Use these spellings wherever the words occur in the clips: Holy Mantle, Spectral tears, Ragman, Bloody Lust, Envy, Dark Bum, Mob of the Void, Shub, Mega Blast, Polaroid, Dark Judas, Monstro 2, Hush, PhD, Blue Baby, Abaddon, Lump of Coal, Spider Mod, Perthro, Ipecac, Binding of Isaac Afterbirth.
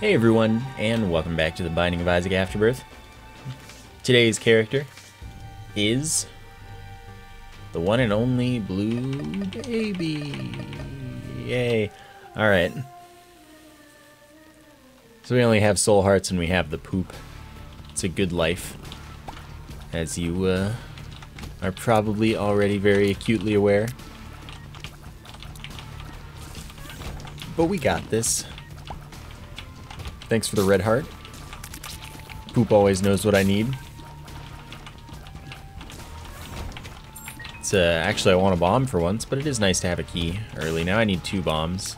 Hey everyone, and welcome back to the Binding of Isaac Afterbirth. Today's character is the one and only Blue Baby. Yay. Alright. So we only have soul hearts and we have the poop. It's a good life, as you are probably already very acutely aware. But we got this. Thanks for the red heart. Poop always knows what I need. It's actually I want a bomb for once, but it is nice to have a key early. Now I need 2 bombs.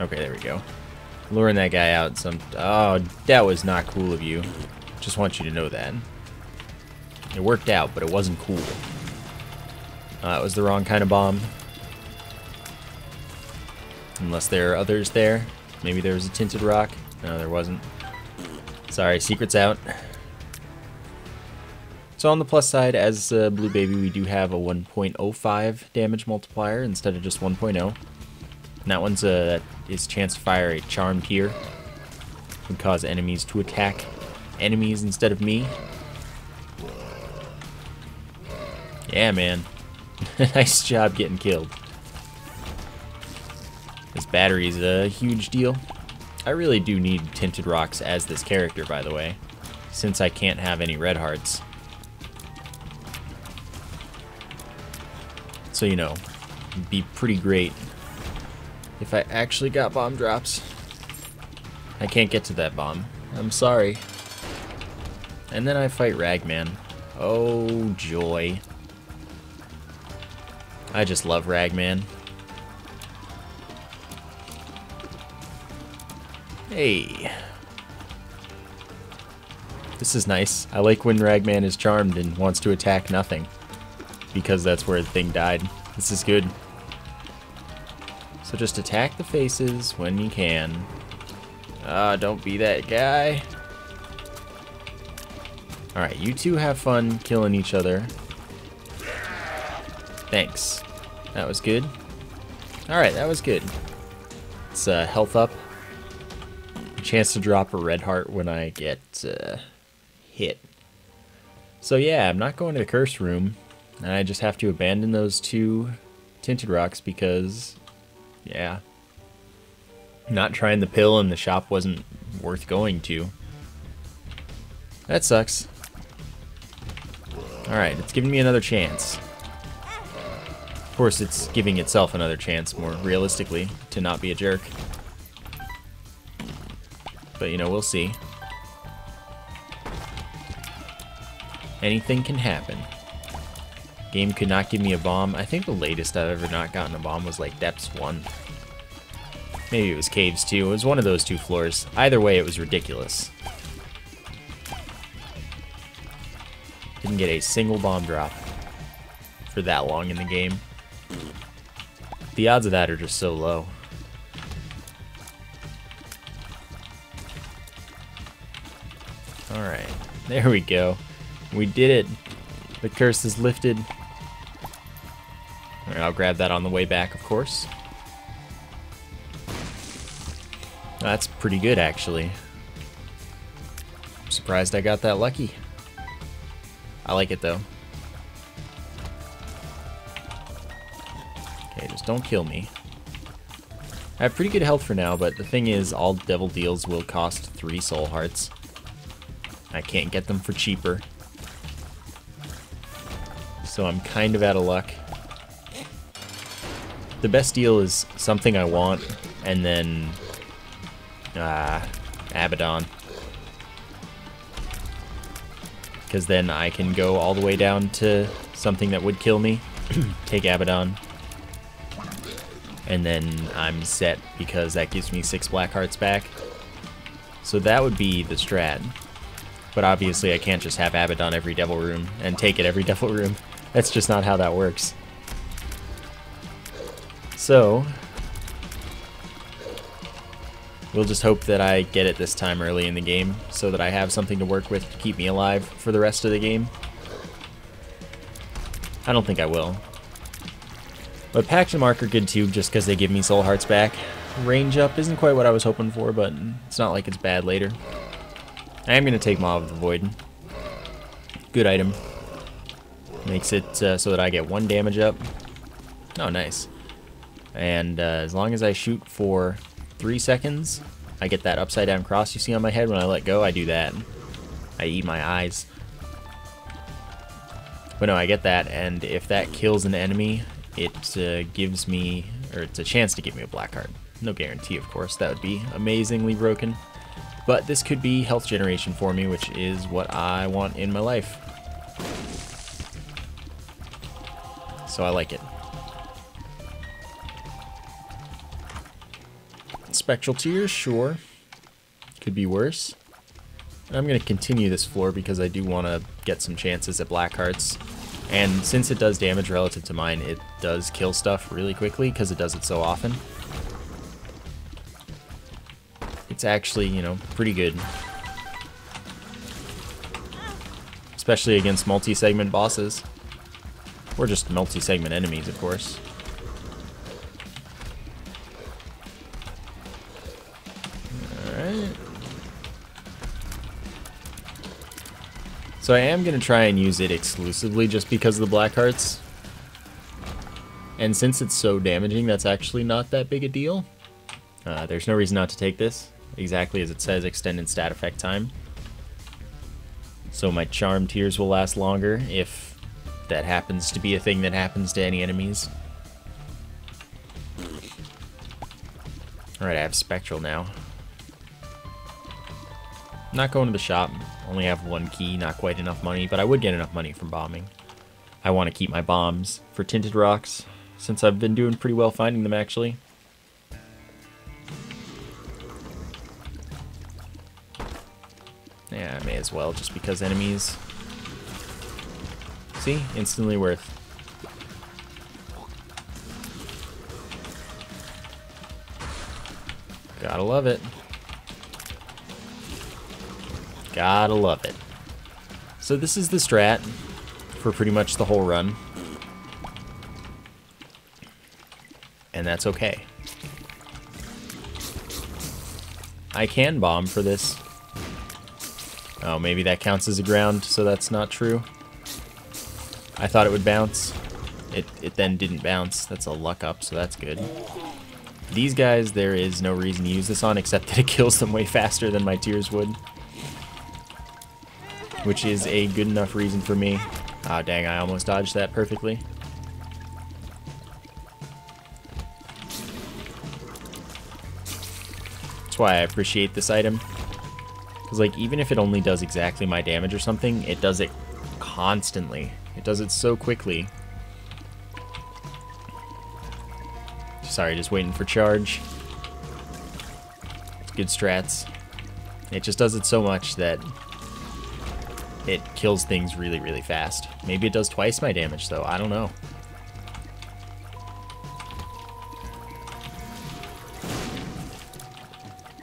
Okay, there we go. Luring that guy out. Oh, that was not cool of you. Just want you to know that. It worked out, but it wasn't cool. It was the wrong kind of bomb. Unless there are others there. Maybe there was a tinted rock. No, there wasn't. Sorry, secret's out. So on the plus side, as Blue Baby, we do have a 1.05 damage multiplier instead of just 1.0. And that one's his chance to fire a charmed tear. Would cause enemies to attack enemies instead of me. Yeah, man. Nice job getting killed. This battery is a huge deal. I really do need tinted rocks as this character, by the way, since I can't have any red hearts. So, you know, it'd be pretty great if I actually got bomb drops. I can't get to that bomb. I'm sorry. And then I fight Ragman. Oh, joy. I just love Ragman. Hey. This is nice. I like when Ragman is charmed and wants to attack nothing, because that's where the thing died. This is good. So just attack the faces when you can. Don't be that guy. Alright, you two have fun killing each other. Thanks. That was good. Alright, that was good. It's health up. Chance to drop a red heart when I get hit. So yeah, I'm not going to the curse room, and I just have to abandon those 2 tinted rocks because, yeah, not trying the pill and the shop wasn't worth going to. That sucks. Alright, it's giving me another chance. Of course, it's giving itself another chance, more realistically, to not be a jerk. But, you know, we'll see. Anything can happen. Game could not give me a bomb. I think the latest I've ever not gotten a bomb was, like, Depths 1. Maybe it was Caves 2. It was one of those 2 floors. Either way, it was ridiculous. Didn't get a single bomb drop for that long in the game. The odds of that are just so low. Alright, there we go. We did it. The curse is lifted. Alright, I'll grab that on the way back, of course. That's pretty good, actually. I'm surprised I got that lucky. I like it, though. Okay, just don't kill me. I have pretty good health for now, but the thing is, all devil deals will cost 3 soul hearts. I can't get them for cheaper. So I'm kind of out of luck. The best deal is something I want, and then Abaddon. Because then I can go all the way down to something that would kill me, take Abaddon, and then I'm set because that gives me 6 black hearts back. So that would be the strat. But obviously I can't just have Abaddon every devil room and take it every devil room. That's just not how that works. So we'll just hope that I get it this time early in the game so that I have something to work with to keep me alive for the rest of the game. I don't think I will. But Pact and Mark are good too, just because they give me soul hearts back. range up isn't quite what I was hoping for, but it's not like it's bad later. I am going to take Mob of the Void. Good item. Makes it so that I get one damage up. Oh, nice. And as long as I shoot for 3 seconds, I get that upside down cross you see on my head. When I let go, I do that. I eat my eyes. But no, I get that, and if that kills an enemy, it gives me, or it's a chance to give me a black heart. No guarantee, of course. That would be amazingly broken. But this could be health generation for me, which is what I want in my life. So I like it. Spectral tears, sure. Could be worse. I'm going to continue this floor because I do want to get some chances at black hearts. And since it does damage relative to mine, it does kill stuff really quickly because it does it so often. It's actually, you know, pretty good. Especially against multi-segment bosses. Or just multi-segment enemies, of course. Alright. So I am going to try and use it exclusively just because of the black hearts. And since it's so damaging, that's actually not that big a deal. There's no reason not to take this. Exactly as it says, extended stat effect time. So my charm tears will last longer if that happens to be a thing that happens to any enemies. Alright, I have spectral now. Not going to the shop. Only have one key, not quite enough money, but I would get enough money from bombing. I want to keep my bombs for tinted rocks, since I've been doing pretty well finding them actually. Yeah, I may as well, just because enemies. See? Instantly worth. Gotta love it. Gotta love it. So this is the strat for pretty much the whole run. And that's okay. I can bomb for this. Oh, maybe that counts as a ground, so that's not true. I thought it would bounce. It then didn't bounce. That's a luck up, so that's good. These guys, there is no reason to use this on, except that it kills them way faster than my tears would. Which is a good enough reason for me. Ah, dang, I almost dodged that perfectly. That's why I appreciate this item. Because, like, even if it only does exactly my damage or something, it does it constantly. It does it so quickly. Sorry, just waiting for charge. It's good strats. It just does it so much that it kills things really, really fast. Maybe it does twice my damage, though. I don't know.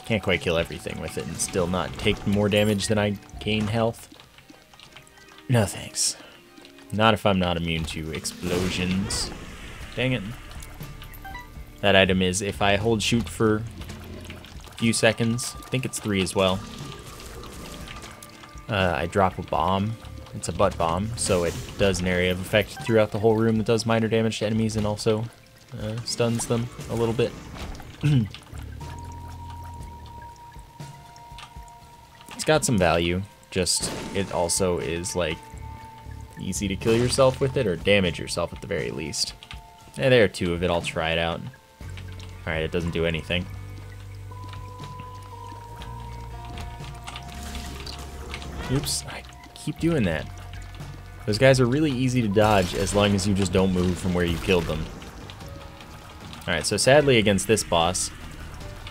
Can't quite kill everything with it and still not take more damage than I gain health. No thanks. Not if I'm not immune to explosions. Dang it. That item is if I hold shoot for a few seconds, I think it's 3 as well. I drop a bomb. It's a butt bomb, so it does an area of effect throughout the whole room that does minor damage to enemies and also stuns them a little bit. Got some value, just it also is like easy to kill yourself with it or damage yourself at the very least. And there are 2 of it, I'll try it out. Alright, it doesn't do anything. Oops, I keep doing that. Those guys are really easy to dodge as long as you just don't move from where you killed them. Alright, so sadly against this boss,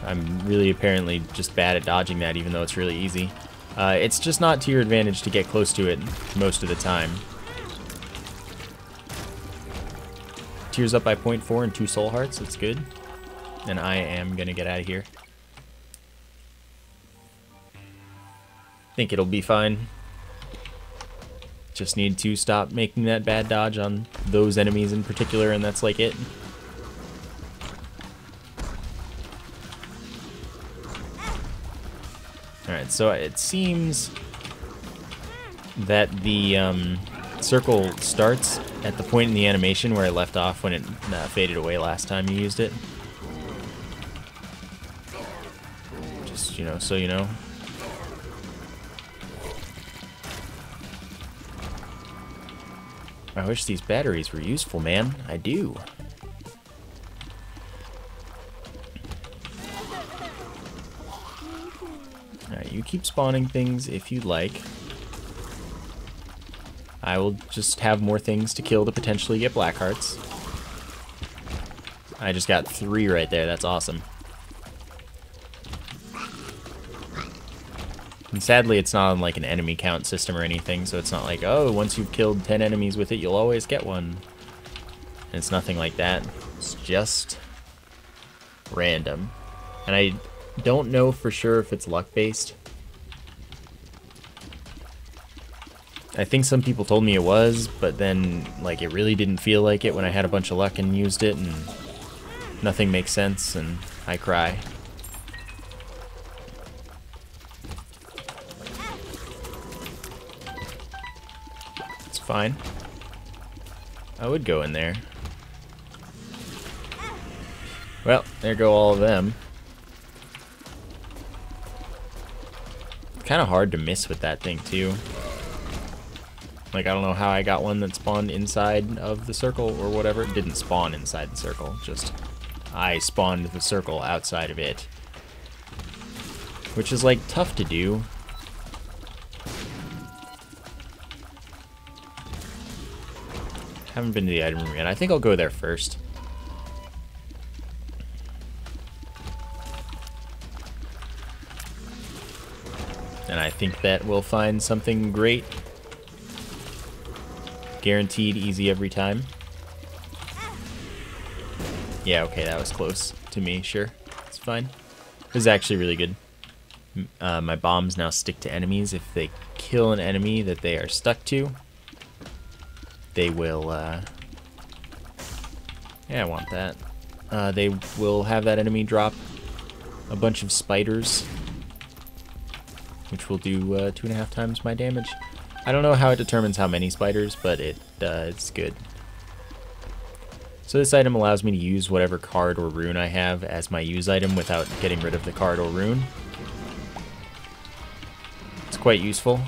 I'm really apparently just bad at dodging that even though it's really easy. It's just not to your advantage to get close to it most of the time. Tears up by 0.4 and 2 soul hearts, that's good. And I am gonna get out of here. Think it'll be fine. Just need to stop making that bad dodge on those enemies in particular, and that's like it. Alright, so it seems that the circle starts at the point in the animation where I left off when it faded away last time you used it. Just, you know, so you know. I wish these batteries were useful, man. I do. Alright, you keep spawning things if you'd like. I will just have more things to kill to potentially get black hearts. I just got 3 right there, that's awesome. And sadly, it's not on like an enemy count system or anything, so it's not like, oh, once you've killed 10 enemies with it, you'll always get one. And it's nothing like that. It's just random. And I don't know for sure if it's luck-based. I think some people told me it was, but then like it really didn't feel like it when I had a bunch of luck and used it, and nothing makes sense, and I cry. It's fine. I would go in there. Well, there go all of them. It's kind of hard to miss with that thing too. Like, I don't know how I got one that spawned inside of the circle or whatever. It didn't spawn inside the circle, just I spawned the circle outside of it. Which is, like, tough to do. Haven't been to the item room yet. I think I'll go there first. And I think that we'll find something great. Guaranteed easy every time. Yeah, okay, that was close to me, sure. It's fine. This is actually really good. My bombs now stick to enemies. If they kill an enemy that they are stuck to, they will, yeah, I want that. They will have that enemy drop a bunch of spiders, which will do 2.5 times my damage. I don't know how it determines how many spiders, but it's good. So this item allows me to use whatever card or rune I have as my use item without getting rid of the card or rune. It's quite useful.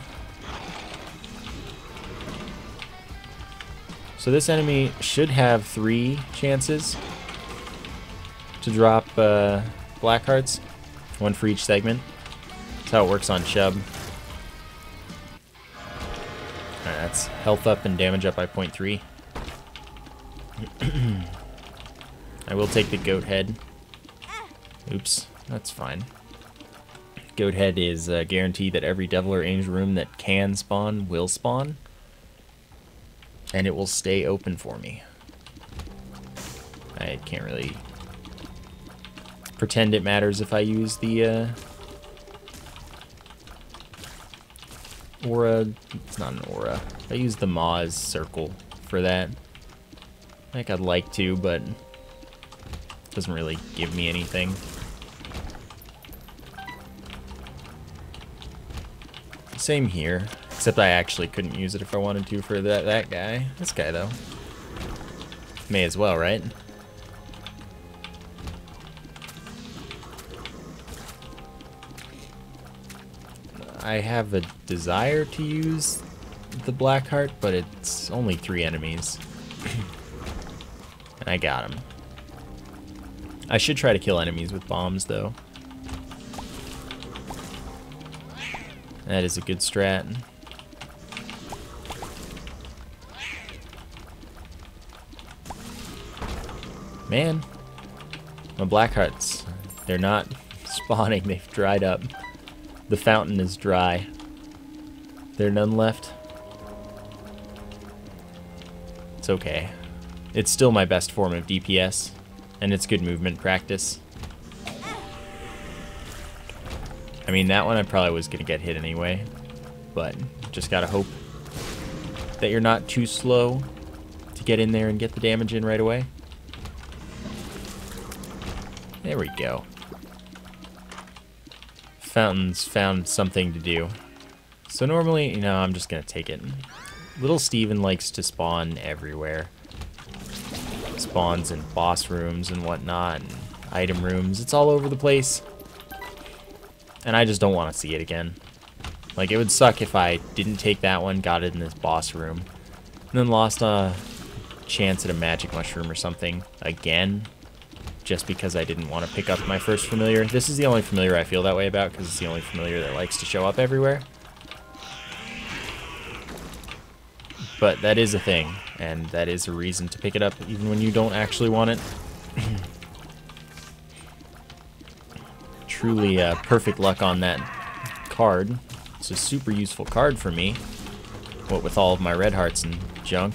So this enemy should have 3 chances to drop black hearts, 1 for each segment. That's how it works on Shub. That's health up and damage up by 0.3. I will take the goat head. Oops, that's fine. Goat head is a guarantee that every devil or angel room that can spawn will spawn. And it will stay open for me. I can't really pretend it matters if I use the... aura, it's not an aura. I use the Maw's circle for that. Like, I'd like to, but it doesn't really give me anything. Same here, except I actually couldn't use it if I wanted to for that guy. This guy, though. May as well, right? I have a desire to use the black heart, but it's only 3 enemies. And I got him. I should try to kill enemies with bombs, though. That is a good strat. Man, my black hearts, they're not spawning, they've dried up. The fountain is dry. There are none left. It's okay. It's still my best form of DPS, and it's good movement practice. I mean, that one I probably was gonna get hit anyway, but just gotta hope that you're not too slow to get in there and get the damage in right away. There we go. Fountain's found something to do. So normally, you know, I'm just gonna take it. Little Steven likes to spawn everywhere. Spawns in boss rooms and whatnot, and item rooms. It's all over the place. And I just don't want to see it again. Like, it would suck if I didn't take that one, got it in this boss room, and then lost a chance at a magic mushroom or something again, just because I didn't want to pick up my first familiar. This is the only familiar I feel that way about, because it's the only familiar that likes to show up everywhere. But that is a thing, and that is a reason to pick it up even when you don't actually want it. Truly perfect luck on that card. It's a super useful card for me, what with all of my red hearts and junk.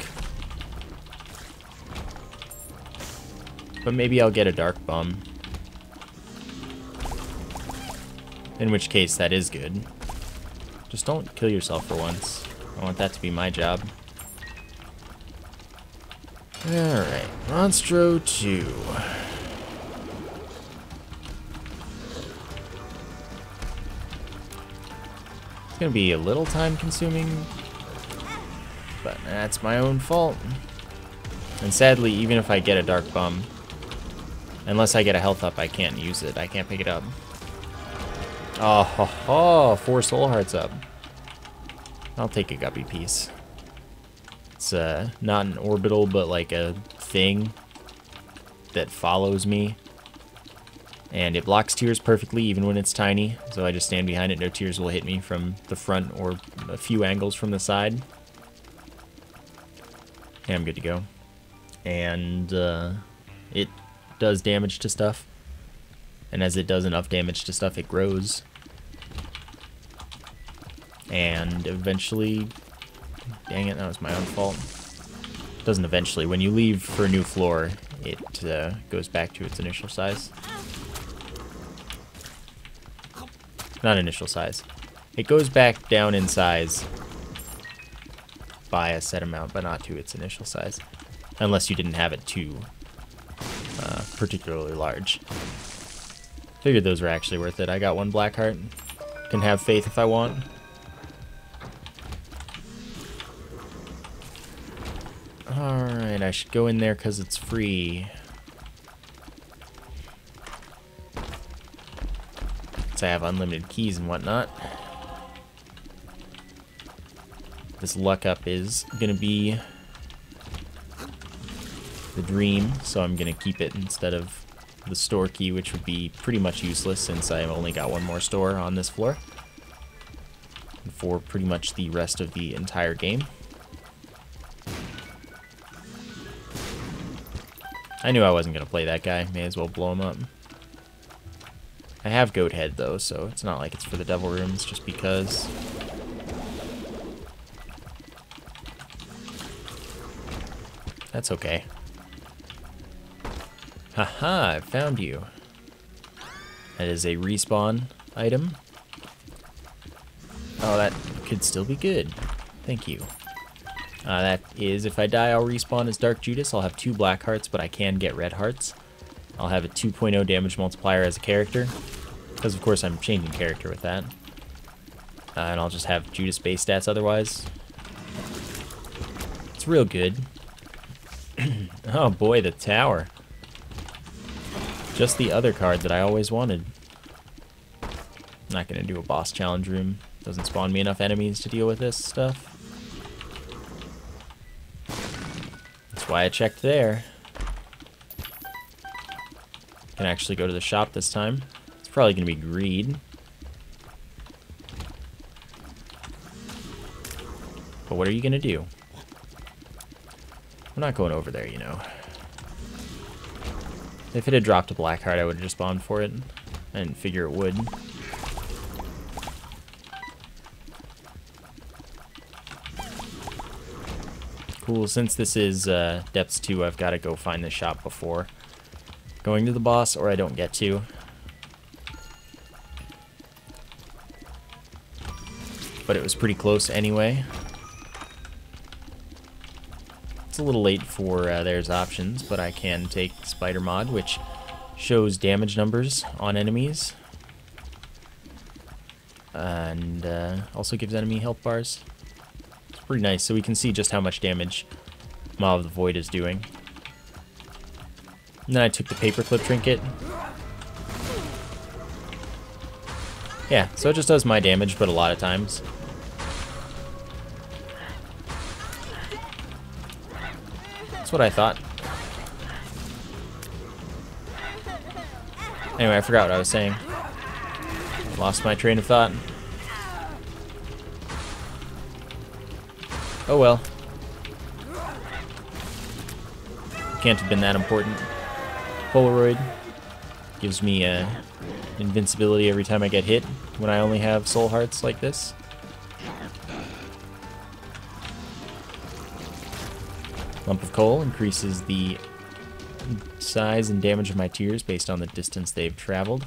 But maybe I'll get a Dark Bum, in which case that is good. Just don't kill yourself for once. I want that to be my job. Alright, Monstro 2. It's gonna be a little time consuming, but that's my own fault. And sadly, even if I get a Dark Bum, unless I get a health up, I can't use it. I can't pick it up. Oh, ho, ho, 4 soul hearts up. I'll take a guppy piece. It's not an orbital, but like a thing that follows me. And it blocks tears perfectly, even when it's tiny. So I just stand behind it. No tears will hit me from the front or a few angles from the side. And I'm good to go. And it does damage to stuff. And as it does enough damage to stuff, it grows. And eventually, dang it, that was my own fault. It doesn't eventually. When you leave for a new floor, it goes back to its initial size. Not initial size. It goes back down in size by a set amount, but not to its initial size. Unless you didn't have it too particularly large. Figured those were actually worth it. I got 1 black heart. Can have faith if I want. Alright, I should go in there because it's free. Since I have unlimited keys and whatnot. This luck up is going to be the dream, so I'm going to keep it instead of the store key, which would be pretty much useless since I've only got 1 more store on this floor. For pretty much the rest of the entire game. I knew I wasn't going to play that guy. May as well blow him up. I have Goat Head, though, so it's not like it's for the Devil Rooms, just because. That's okay. Haha, I found you. That is a respawn item. Oh, that could still be good. Thank you. That is, if I die, I'll respawn as Dark Judas. I'll have 2 black hearts, but I can get red hearts. I'll have a 2.0 damage multiplier as a character, because of course I'm changing character with that. And I'll just have Judas base stats otherwise. It's real good. Oh boy, the tower. Just the other card that I always wanted. Not gonna do a boss challenge room. Doesn't spawn me enough enemies to deal with this stuff. That's why I checked there. Can actually go to the shop this time. It's probably gonna be greed. But what are you gonna do? I'm not going over there, you know. If it had dropped a black heart, I would have just spawned for it. I didn't figure it would. Cool, since this is Depths 2, I've got to go find the shop before going to the boss, or I don't get to. But it was pretty close anyway. It's a little late for there's options, but I can take Spider Mod, which shows damage numbers on enemies. and also gives enemy health bars. It's pretty nice, so we can see just how much damage Mob of the Void is doing. And then I took the paperclip trinket. Yeah, so it just does my damage, but a lot of times. That's what I thought. Anyway, I forgot what I was saying. Lost my train of thought. Oh well. Can't have been that important. Polaroid gives me invincibility every time I get hit when I only have soul hearts like this. Lump of Coal increases the size and damage of my tears based on the distance they've traveled.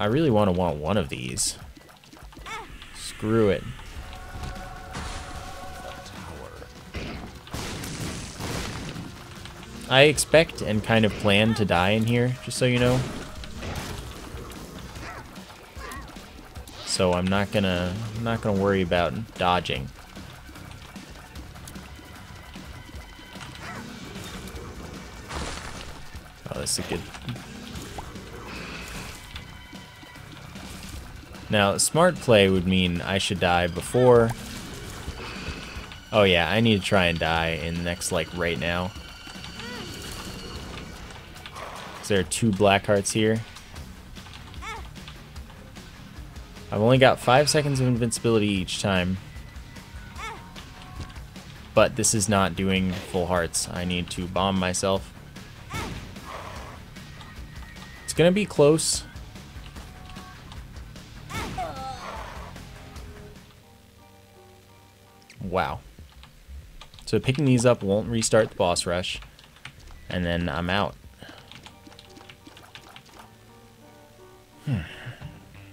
I really want one of these. Screw it. I expect and kind of plan to die in here, just so you know. So I'm not gonna worry about dodging. Oh, that's a good. Now, smart play would mean I should die before. Oh yeah, I need to try and die in the next, like, right now. There are 2 black hearts here. I've only got 5 seconds of invincibility each time. But this is not doing full hearts. I need to bomb myself. It's gonna be close. Wow. So picking these up won't restart the boss rush. And then I'm out.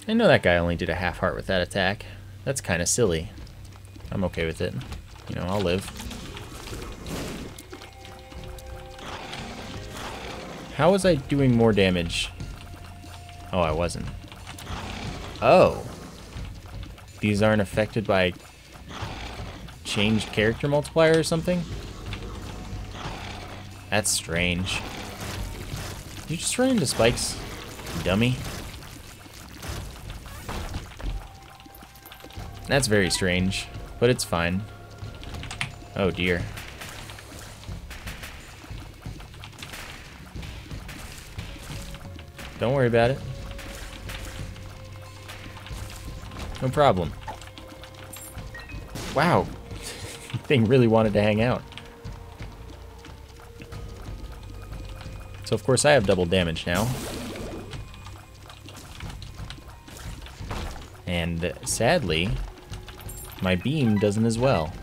I know that guy only did a half heart with that attack. That's kind of silly. I'm okay with it. You know, I'll live. How was I doing more damage? Oh, I wasn't. Oh. These aren't affected by changed character multiplier or something? That's strange. Did you just run into spikes, dummy? That's very strange, but it's fine. Oh dear. Don't worry about it. No problem. Wow, thing really wanted to hang out. So of course I have double damage now. And sadly, my beam doesn't as well,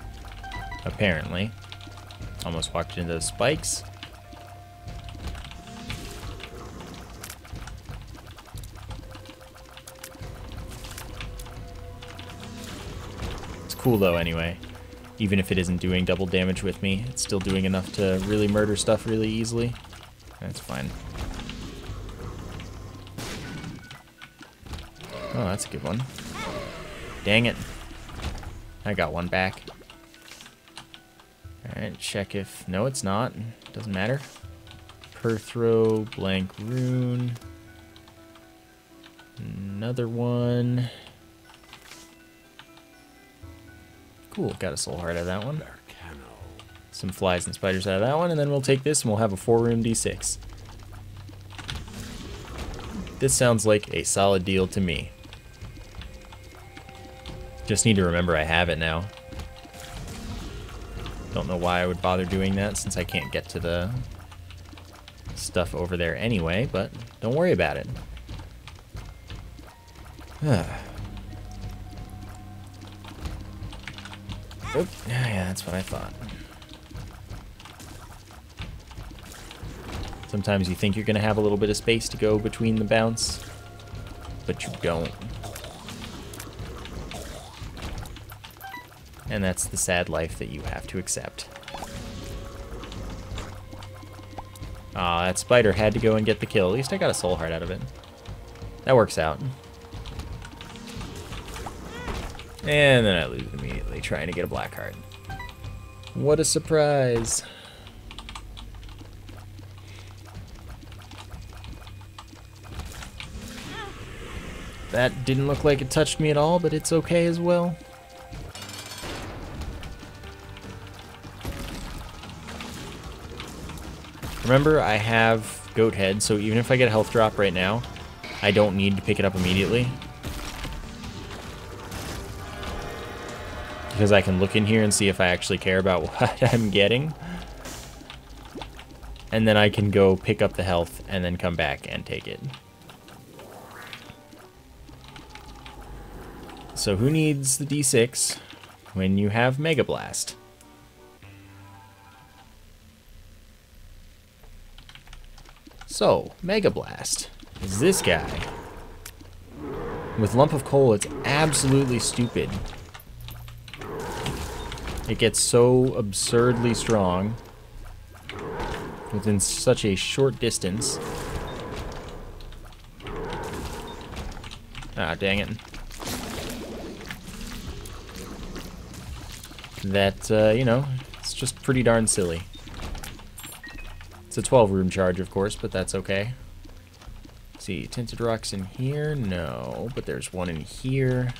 apparently. Almost walked into those spikes. It's cool though anyway. Even if it isn't doing double damage with me, it's still doing enough to really murder stuff really easily. That's fine. Oh, that's a good one. Dang it. I got one back. Alright, check if... No, it's not. Doesn't matter. Perthro, blank rune. Another one. Cool, got a soul heart out of that one. Some flies and spiders out of that one, and then we'll take this and we'll have a 4-room D6. This sounds like a solid deal to me. Just need to remember I have it now. Don't know why I would bother doing that since I can't get to the stuff over there anyway, but don't worry about it. Oop. Yeah, that's what I thought. Sometimes you think you're gonna have a little bit of space to go between the bounce, but you don't. And that's the sad life that you have to accept. Aw, that spider had to go and get the kill. At least I got a soul heart out of it. That works out. And then I lose immediately trying to get a black card. What a surprise. That didn't look like it touched me at all, but it's okay as well. Remember, I have Goat Head, so even if I get a health drop right now, I don't need to pick it up immediately. Because I can look in here and see if I actually care about what I'm getting. And then I can go pick up the health and then come back and take it. So who needs the D6 when you have Mega Blast? So, Mega Blast is this guy. With Lump of Coal, it's absolutely stupid. It gets so absurdly strong within such a short distance. Ah, dang it. That, you know, it's just pretty darn silly. It's a 12-room charge, of course, but that's okay. Let's see, tinted rocks in here? No, but there's one in here.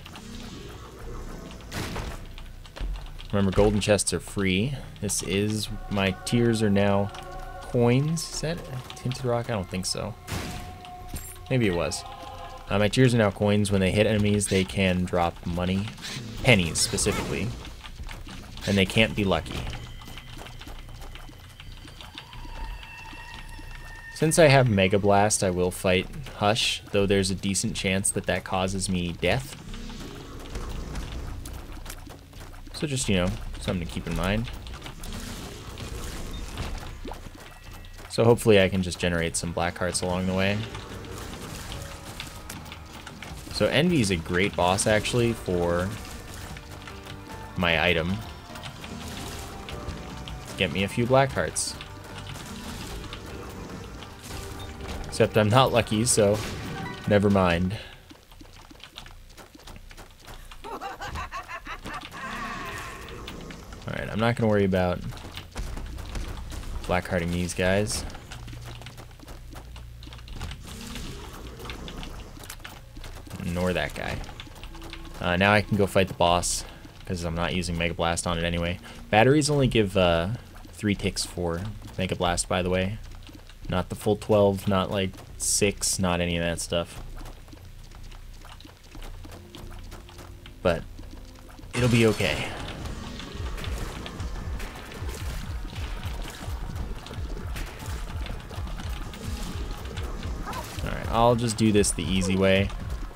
Remember, golden chests are free. This is, my tiers are now coins. Is that a tinted rock? I don't think so. Maybe it was. My tiers are now coins. When they hit enemies, they can drop money. Pennies, specifically. And they can't be lucky. Since I have Mega Blast, I will fight Hush, though there's a decent chance that that causes me death. So just, you know, something to keep in mind. So hopefully I can just generate some black hearts along the way. So Envy is a great boss, actually, for my item. Get me a few black hearts. Except I'm not lucky, so never mind. Alright, I'm not gonna worry about blackhearting these guys. Nor that guy. Now I can go fight the boss, because I'm not using Mega Blast on it anyway. Batteries only give 3 ticks for Mega Blast, by the way. Not the full 12, not like 6, not any of that stuff. But it'll be okay. Alright, I'll just do this the easy way.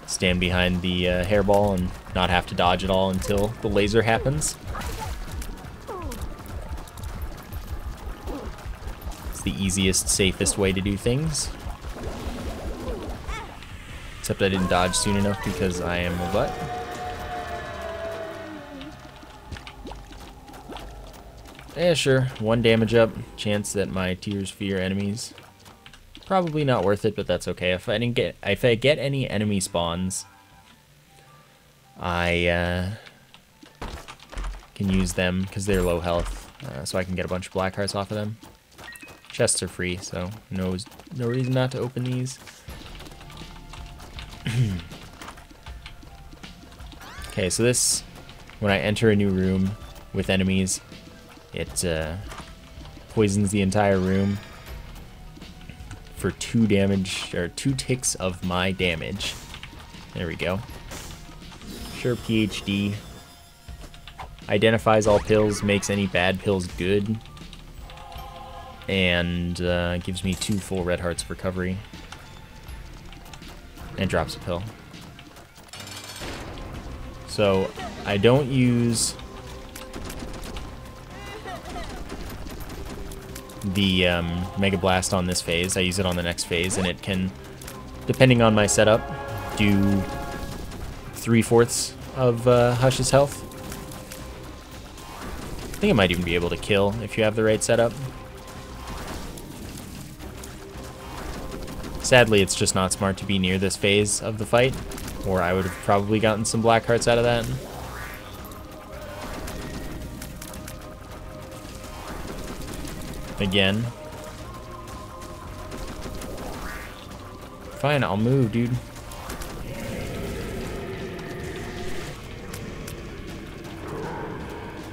Stand behind the hairball and not have to dodge at all until the laser happens. The easiest, safest way to do things. Except I didn't dodge soon enough because I am a butt. Yeah, sure. 1 damage up. Chance that my tears fear enemies. Probably not worth it, but that's okay. If I get any enemy spawns, I can use them because they're low health, so I can get a bunch of black hearts off of them. Chests are free, so no reason not to open these. Okay, so this, when I enter a new room with enemies, it poisons the entire room for 2 damage, or 2 ticks of my damage. There we go. Sure, PhD. Identifies all pills, makes any bad pills good. And gives me 2 full red hearts of recovery. And drops a pill. So I don't use the Mega Blast on this phase. I use it on the next phase, and it can, depending on my setup, do 3/4 of Hush's health. I think it might even be able to kill if you have the right setup. Sadly, it's just not smart to be near this phase of the fight, or I would have probably gotten some black hearts out of that. Again. Fine, I'll move, dude.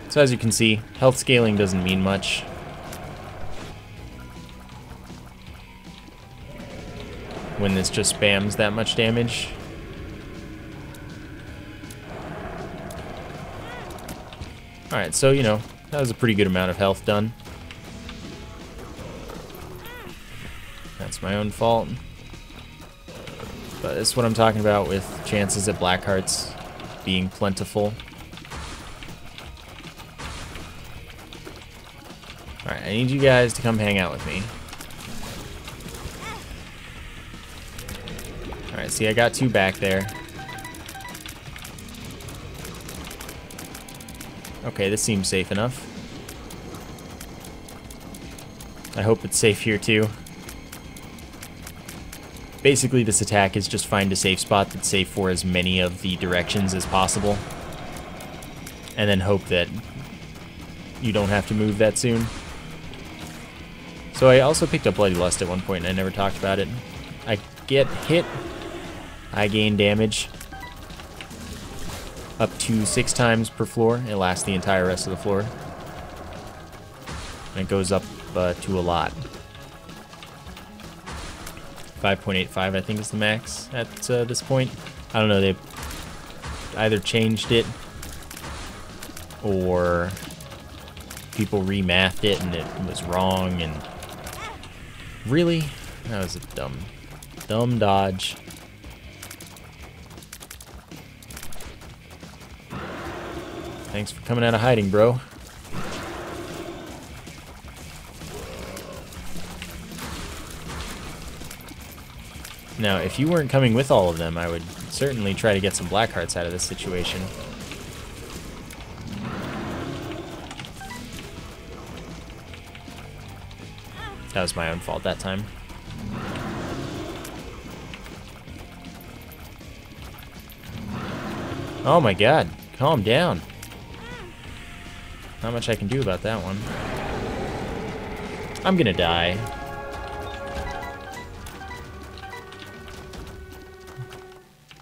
So as you can see, health scaling doesn't mean much. When this just spams that much damage. Alright, so you know, that was a pretty good amount of health done. That's my own fault. But this is what I'm talking about with chances at black hearts being plentiful. Alright, I need you guys to come hang out with me. Alright, see, I got two back there. Okay, this seems safe enough. I hope it's safe here too. Basically, this attack is just find a safe spot that's safe for as many of the directions as possible. And then hope that you don't have to move that soon. So I also picked up Bloody Lust at one point, and I never talked about it. I get hit. I gain damage. Up to 6 times per floor. It lasts the entire rest of the floor. And it goes up to a lot. 5.85 I think is the max at this point. I don't know, they either changed it or people remathed it and it was wrong, and really? That was a dumb dodge. Thanks for coming out of hiding, bro. Now, if you weren't coming with all of them, I would certainly try to get some black hearts out of this situation. That was my own fault that time. Oh my god, calm down. Not much I can do about that one. I'm gonna die.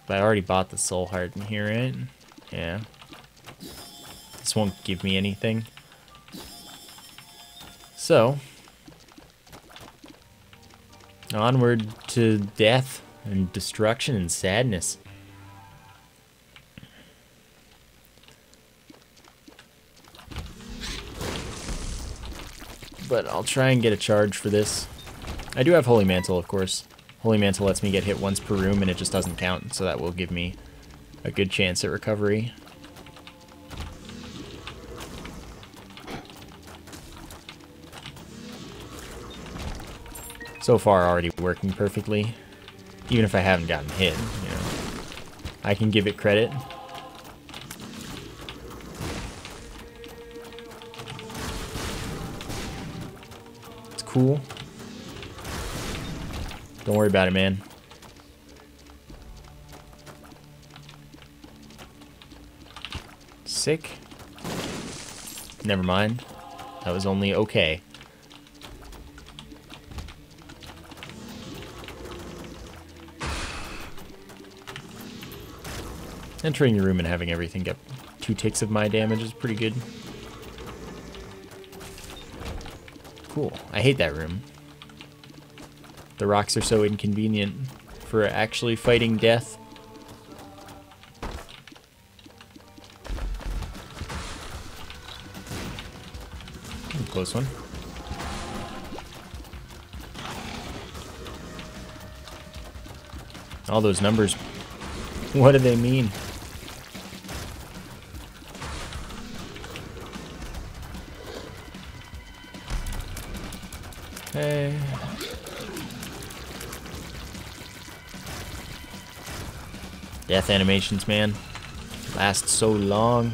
I already bought the soul heart in here, right? Yeah. This won't give me anything. So, onward to death and destruction and sadness. But I'll try and get a charge for this. I do have Holy Mantle, of course. Holy Mantle lets me get hit once per room, and it just doesn't count, so that will give me a good chance at recovery. So far, already working perfectly. Even if I haven't gotten hit, you know, I can give it credit. It's cool. Don't worry about it, man. Sick. Never mind. That was only okay. Entering your room and having everything get 2 ticks of my damage is pretty good. Cool. I hate that room. The rocks are so inconvenient for actually fighting death. Ooh, close one. All those numbers, what do they mean? Hey. Death animations, man, last so long.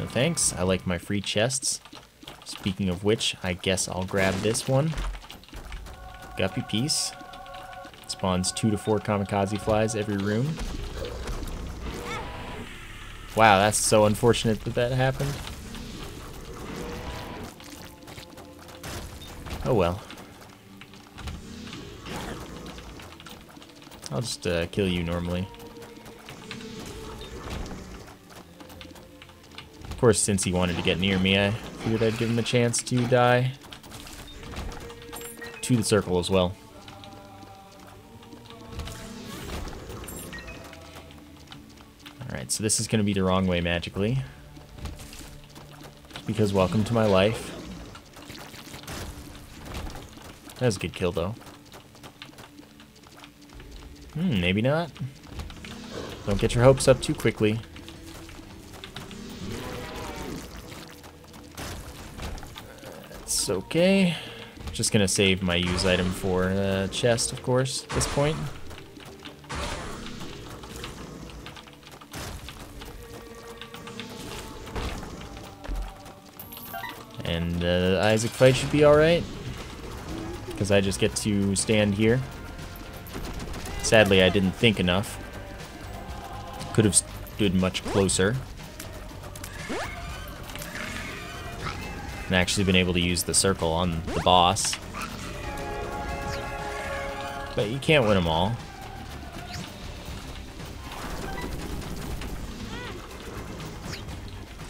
No thanks, I like my free chests. Speaking of which, I guess I'll grab this one. Guppy piece. spawns 2 to 4 kamikaze flies every room. Wow, that's so unfortunate that that happened. Oh well. I'll just kill you normally. Of course, since he wanted to get near me, I figured I'd give him a chance to die to the circle as well. Alright, so this is going to be the wrong way magically. Because welcome to my life. That was a good kill, though. Hmm, maybe not. Don't get your hopes up too quickly. That's okay. Just gonna save my use item for a chest, of course, at this point. And the Isaac fight should be alright, because I just get to stand here. Sadly, I didn't think enough. Could have stood much closer. And actually been able to use the circle on the boss. But you can't win them all.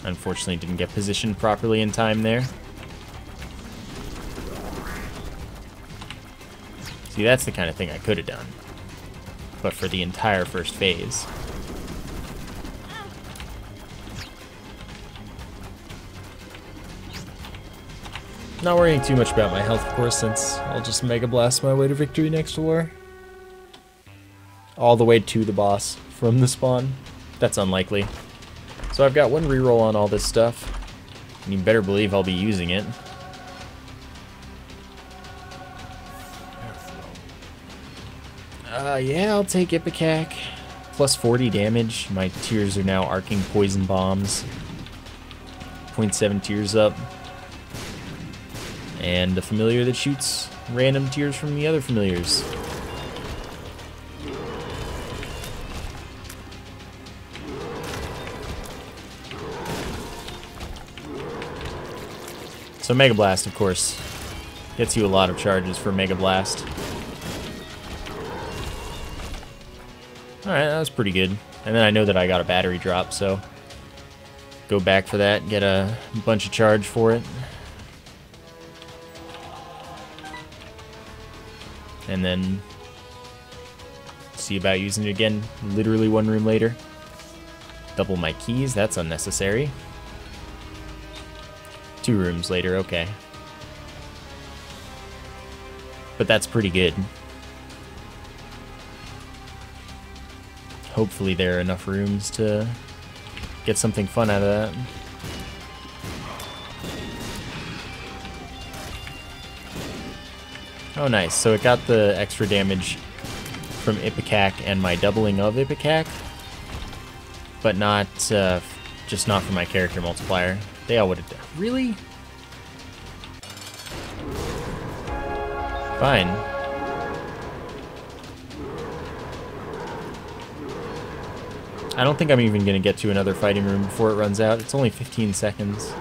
Unfortunately, didn't get positioned properly in time there. See, that's the kind of thing I could have done. But for the entire first phase. Not worrying too much about my health, of course, since I'll just Mega Blast my way to victory next war. All the way to the boss from the spawn. That's unlikely. So I've got one reroll on all this stuff. And you better believe I'll be using it. Yeah, I'll take Ipecac. Plus 40 damage. My tears are now arcing poison bombs. 0.7 tears up. And a familiar that shoots random tears from the other familiars. So Mega Blast, of course, gets you a lot of charges for Mega Blast. Alright, that was pretty good. And then I know that I got a battery drop, so go back for that, get a bunch of charge for it. And then see about using it again, literally one room later. Double my keys, that's unnecessary. 2 rooms later, okay. But that's pretty good. Hopefully there are enough rooms to get something fun out of that. Oh nice, so it got the extra damage from Ipecac and my doubling of Ipecac, but not, just not from my character multiplier. They all would've done. Really? Fine. I don't think I'm even going to get to another fighting room before it runs out. It's only 15 seconds.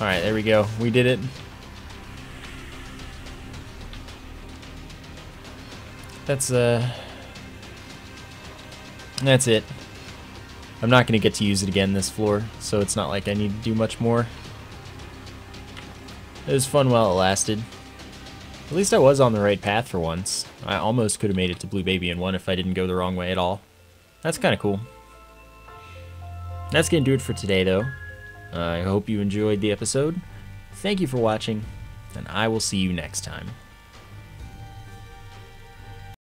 Alright, there we go. We did it. That's it. I'm not going to get to use it again this floor, so it's not like I need to do much more. It was fun while it lasted. At least I was on the right path for once. I almost could have made it to Blue Baby in 1 if I didn't go the wrong way at all. That's kind of cool. That's going to do it for today, though. I hope you enjoyed the episode. Thank you for watching, and I will see you next time.